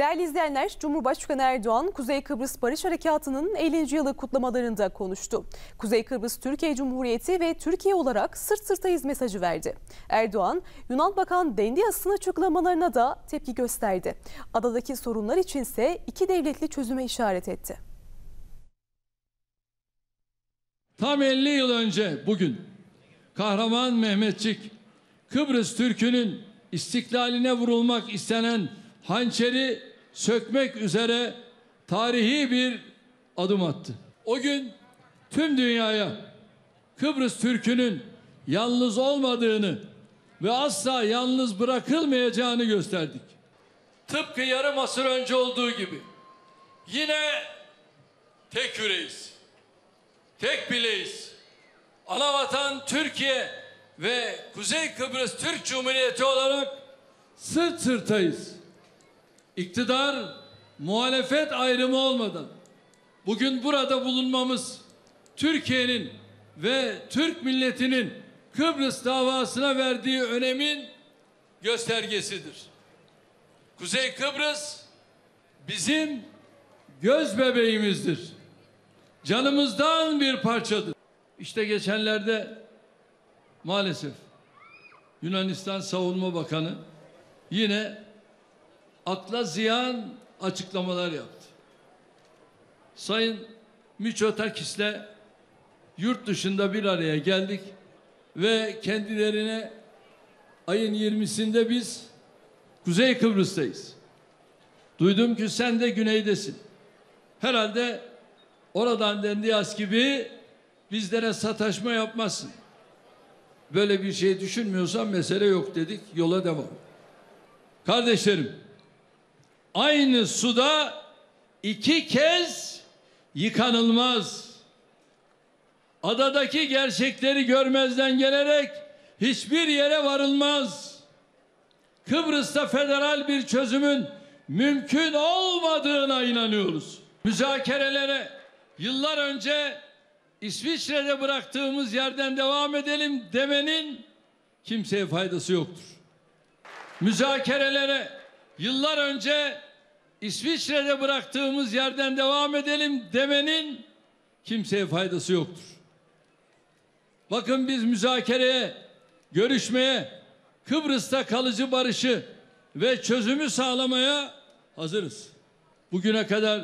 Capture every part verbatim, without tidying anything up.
Değerli izleyenler, Cumhurbaşkanı Erdoğan, Kuzey Kıbrıs Barış Harekatı'nın ellinci yılı kutlamalarında konuştu. Kuzey Kıbrıs Türkiye Cumhuriyeti ve Türkiye olarak sırt sırtayız mesajı verdi. Erdoğan, Yunan Bakan Dendias'ın açıklamalarına da tepki gösterdi. Adadaki sorunlar içinse iki devletli çözüme işaret etti. Tam elli yıl önce bugün kahraman Mehmetçik, Kıbrıs Türk'ünün istiklaline vurulmak istenen hançeri sökmek üzere tarihi bir adım attı. O gün tüm dünyaya Kıbrıs Türk'ünün yalnız olmadığını ve asla yalnız bırakılmayacağını gösterdik. Tıpkı yarım asır önce olduğu gibi yine tek yüreğiz, tek bileğiz. Ana vatan Türkiye ve Kuzey Kıbrıs Türk Cumhuriyeti olarak sırt sırtayız. İktidar, muhalefet ayrımı olmadan bugün burada bulunmamız Türkiye'nin ve Türk milletinin Kıbrıs davasına verdiği önemin göstergesidir. Kuzey Kıbrıs bizim göz bebeğimizdir. Canımızdan bir parçadır. İşte geçenlerde maalesef Yunanistan Savunma Bakanı yine akla ziyan açıklamalar yaptı. Sayın Miçotakis'le yurt dışında bir araya geldik ve kendilerine ayın yirmisinde biz Kuzey Kıbrıs'tayız. Duydum ki sen de güneydesin. Herhalde oradan Dendias gibi bizlere sataşma yapmazsın. Böyle bir şey düşünmüyorsan mesele yok dedik. Yola devam. Kardeşlerim, aynı suda iki kez yıkanılmaz. Adadaki gerçekleri görmezden gelerek hiçbir yere varılmaz. Kıbrıs'ta federal bir çözümün mümkün olmadığına inanıyoruz. Müzakerelere yıllar önce İsviçre'de bıraktığımız yerden devam edelim demenin kimseye faydası yoktur. Müzakerelere yıllar önce İsviçre'de bıraktığımız yerden devam edelim demenin kimseye faydası yoktur. Bakın biz müzakereye, görüşmeye, Kıbrıs'ta kalıcı barışı ve çözümü sağlamaya hazırız. Bugüne kadar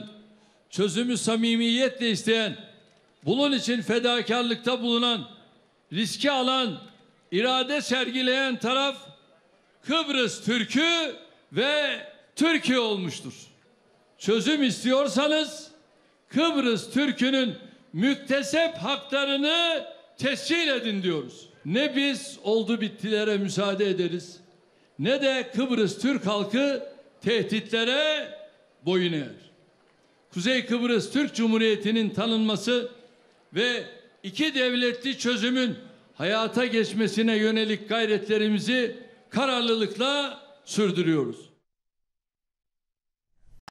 çözümü samimiyetle isteyen, bunun için fedakarlıkta bulunan, riski alan, irade sergileyen taraf Kıbrıs Türk'ü ve Türkiye olmuştur. Çözüm istiyorsanız Kıbrıs Türk'ünün müktesep haklarını tescil edin diyoruz. Ne biz oldu bittilere müsaade ederiz, ne de Kıbrıs Türk halkı tehditlere boyun eğer. Kuzey Kıbrıs Türk Cumhuriyeti'nin tanınması ve iki devletli çözümün hayata geçmesine yönelik gayretlerimizi kararlılıkla sürdürüyoruz.